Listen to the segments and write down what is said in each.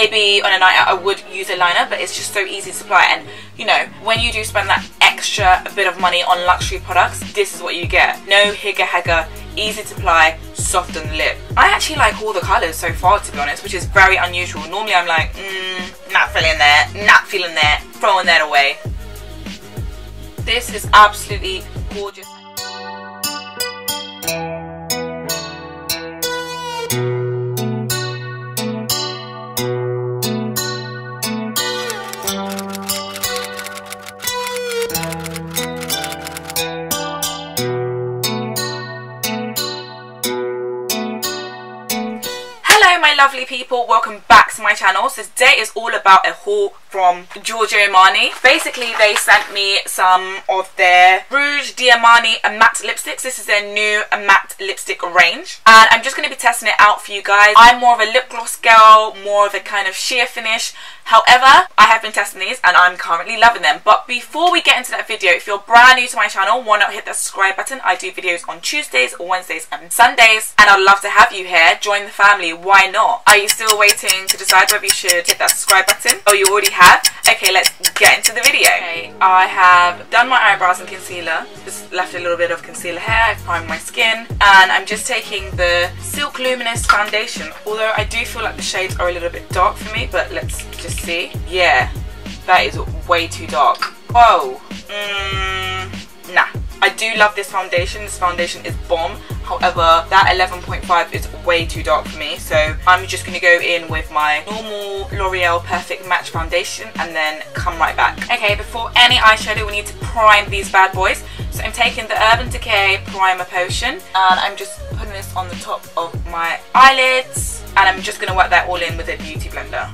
Maybe on a night out I would use a liner, but it's just so easy to supply. And you know, when you do spend that extra bit of money on luxury products, this is what you get. No higger hagger, easy to apply, soft on the lip. I actually like all the colours so far, to be honest, which is very unusual. Normally I'm like, not feeling that, not feeling that, throwing that away. This is absolutely gorgeous. Lovely people, welcome back to my channel. So today is all about a haul from Giorgio Armani. Basically, they sent me some of their Rouge D'Armani matte lipsticks. This is their new matte lipstick range, and I'm just going to be testing it out for you guys. I'm more of a lip gloss girl, more of a kind of sheer finish. However, I have been testing these and I'm currently loving them. But before we get into that video, if you're brand new to my channel, why not hit the subscribe button? I do videos on Tuesdays, Wednesdays and Sundays, and I'd love to have you here. Join the family, why not? Are you still waiting to decide whether you should hit that subscribe button? Oh, you already have? Okay, let's get into the video. Okay, I have done my eyebrows and concealer. Just left a little bit of concealer here. I've primed my skin, and I'm just taking the Silk Luminous Foundation. Although I do feel like the shades are a little bit dark for me, but let's just see. Yeah, that is way too dark. Whoa. Nah, I do love this foundation. This foundation is bomb. However, that 11.5 is way too dark for me, so I'm just going to go in with my normal L'Oreal Perfect Match foundation and then come right back. Okay, before any eyeshadow we need to prime these bad boys. So I'm taking the Urban Decay Primer Potion and I'm just putting this on the top of my eyelids, and I'm just going to work that all in with a beauty blender.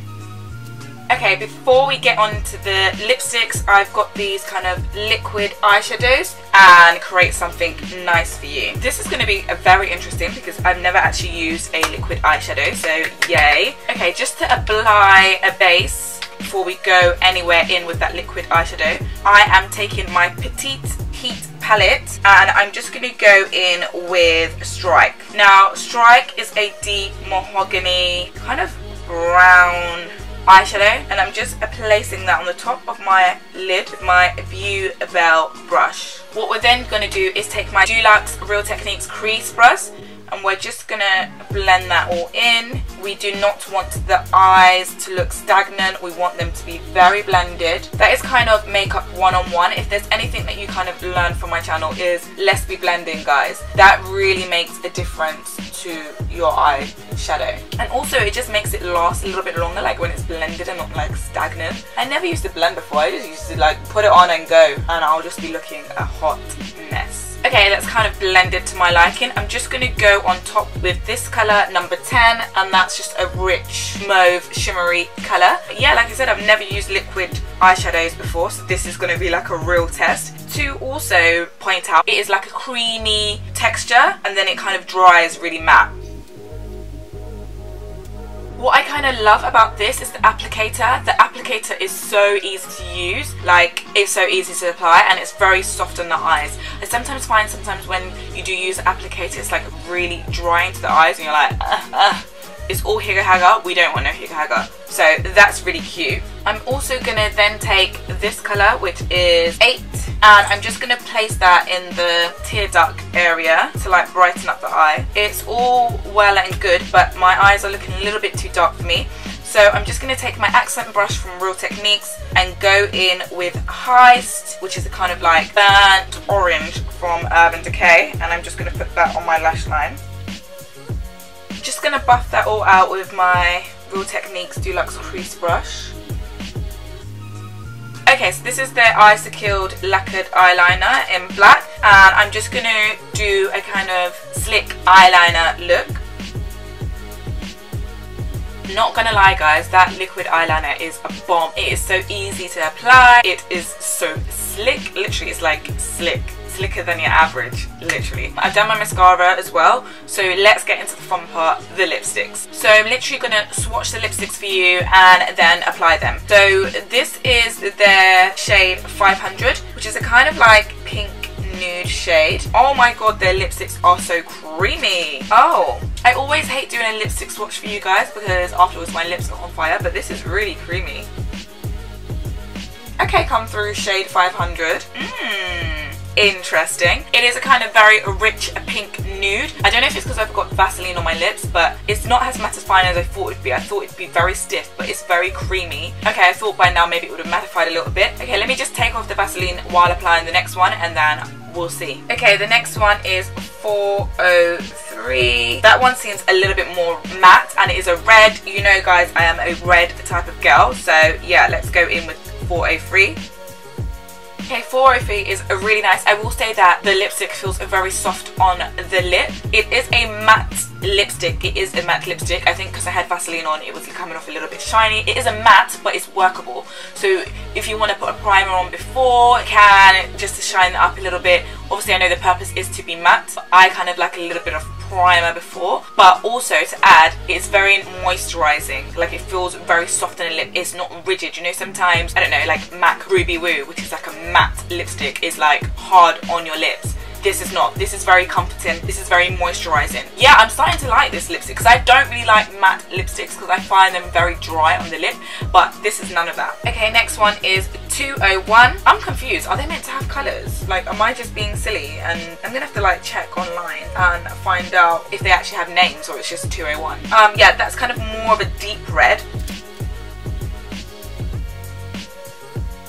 Okay, before we get on to the lipsticks, I've got these kind of liquid eyeshadows and create something nice for you. This is going to be very interesting because I've never actually used a liquid eyeshadow, so yay. Okay, just to apply a base before we go anywhere in with that liquid eyeshadow, I am taking my Petite Heat palette and I'm just going to go in with Strike. Now, Strike is a deep mahogany kind of brown eyeshadow, and I'm just placing that on the top of my lid with my View Bell brush. What we're then going to do is take my Dulux Real Techniques crease brush and we're just going to blend that all in. We do not want the eyes to look stagnant, we want them to be very blended. That is kind of makeup 101. If there's anything that you kind of learn from my channel is let's be blending, guys. That really makes a difference to your eye shadow, and also it just makes it last a little bit longer, like when it's blended and not like stagnant. I never used to blend before, I just used to like put it on and go, and I'll just be looking a hot mess. Okay, that's kind of blended to my liking. I'm just going to go on top with this colour, number 10, and that's just a rich mauve shimmery colour. But yeah, like I said, I've never used liquid eyeshadows before, so this is going to be like a real test. To also point out, it is like a creamy texture, and then it kind of dries really matte. What I kind of love about this is the applicator. The applicator is so easy to use, like it's so easy to apply, and it's very soft on the eyes. I sometimes find when you do use the applicator, it's like really drying to the eyes and you're like, it's all higger-hagger, we don't want no higger-hagger. So that's really cute. I'm also going to then take this colour, which is 8, and I'm just going to place that in the tear duct area to like brighten up the eye. It's all well and good, but my eyes are looking a little bit too dark for me. So I'm just going to take my accent brush from Real Techniques and go in with Heist, which is a kind of like burnt orange from Urban Decay, and I'm just going to put that on my lash line. Just going to buff that all out with my Real Techniques Dulux crease brush. Okay, so this is their Eyes To Kill Lacquered Eyeliner in black, and I'm just going to do a kind of slick eyeliner look. Not going to lie guys, that liquid eyeliner is a bomb. It is so easy to apply, it is so slick, literally it's like slick. Slicker than your average, literally. I've done my mascara as well, so let's get into the fun part, the lipsticks. So I'm literally gonna swatch the lipsticks for you and then apply them. So this is their shade 500, which is a kind of like pink nude shade. Oh my god, their lipsticks are so creamy. Oh, I always hate doing a lipstick swatch for you guys because afterwards my lips are on fire, but this is really creamy. Okay, Come Through shade 500. Interesting. It is a kind of very rich pink nude. I don't know if it's because I've got Vaseline on my lips, but it's not as mattified as I thought it'd be. I thought it'd be very stiff, but it's very creamy. Okay, I thought by now maybe it would have mattified a little bit. Okay, let me just take off the Vaseline while applying the next one and then we'll see. Okay, the next one is 403. That one seems a little bit more matte and it is a red. You know guys, I am a red type of girl, so yeah, let's go in with 403. Okay, 403 is really nice. I will say that the lipstick feels very soft on the lip. It is a matte lipstick. It is a matte lipstick. I think because I had Vaseline on, it was coming off a little bit shiny. It is a matte, but it's workable. So if you want to put a primer on before, you can, just to shine it up a little bit. Obviously, I know the purpose is to be matte, but I kind of like a little bit of primer before, but also to add, it's very moisturizing. Like, it feels very soft on the lip. It's not rigid. You know, sometimes, I don't know, like MAC Ruby Woo, which is like a matte lipstick, is like hard on your lips. This is not. This is very comforting. This is very moisturizing. Yeah, I'm starting to like this lipstick because I don't really like matte lipsticks because I find them very dry on the lip, but this is none of that. Okay, next one is 201. I'm confused. Are they meant to have colours? Like, am I just being silly? And I'm gonna have to like check online and find out if they actually have names or it's just 201. Yeah, that's kind of more of a deep red.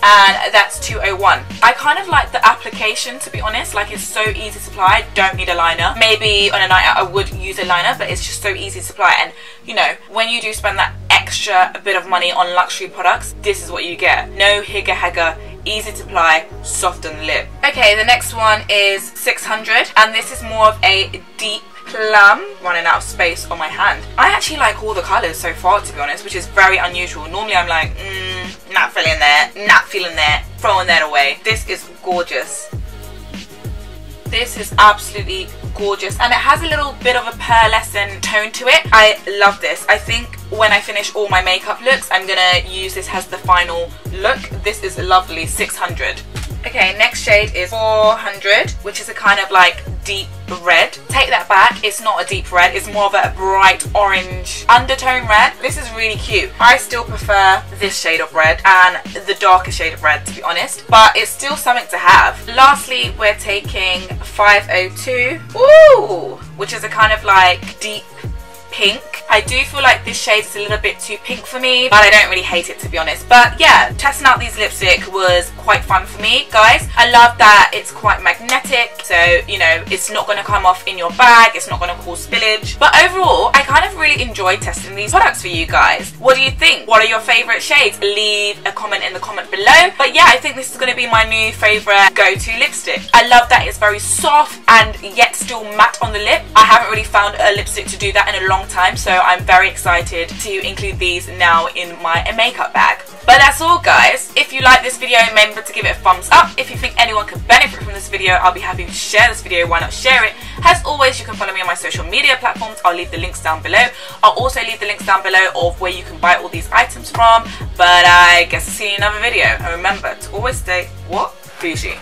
And that's 201. I kind of like the application, to be honest. Like, it's so easy to apply. I don't need a liner. Maybe on a night out I would use a liner, but it's just so easy to apply. And you know, when you do spend that extra bit of money on luxury products, this is what you get. No higger hagger, easy to apply, soft on the lip. Okay, the next one is 600, and this is more of a deep plum. Running out of space on my hand. I actually like all the colours so far, to be honest, which is very unusual. Normally I'm like, not feeling that, not feeling that, throwing that away. This is gorgeous. This is absolutely gorgeous, and it has a little bit of a pearlescent tone to it. I love this. I think when I finish all my makeup looks, I'm gonna use this as the final look. This is lovely. 600. Okay, next shade is 400, which is a kind of like deep red. Take that back, it's not a deep red, it's more of a bright orange undertone red. This is really cute. I still prefer this shade of red and the darker shade of red, to be honest, but it's still something to have. Lastly, we're taking 502, ooh, which is a kind of like deep pink. I do feel like this shade is a little bit too pink for me, but I don't really hate it, to be honest. But yeah, testing out these lipstick was quite fun for me, guys. I love that it's quite magnetic, so you know, it's not going to come off in your bag, it's not going to cause spillage. But overall, I kind of really enjoyed testing these products for you guys. What do you think? What are your favourite shades? Leave a comment in the comment below. But yeah, I think this is going to be my new favourite go-to lipstick. I love that it's very soft and yet still matte on the lip. I haven't really found a lipstick to do that in a long time, so I'm very excited to include these now in my makeup bag. But that's all, guys. If you like this video, remember to give it a thumbs up. If you think anyone could benefit from this video, I'll be happy to share this video. Why not share it? As always, you can follow me on my social media platforms. I'll leave the links down below. I'll also leave the links down below of where you can buy all these items from. But I guess I'll see you in another video. And remember to always stay, what? Bougie.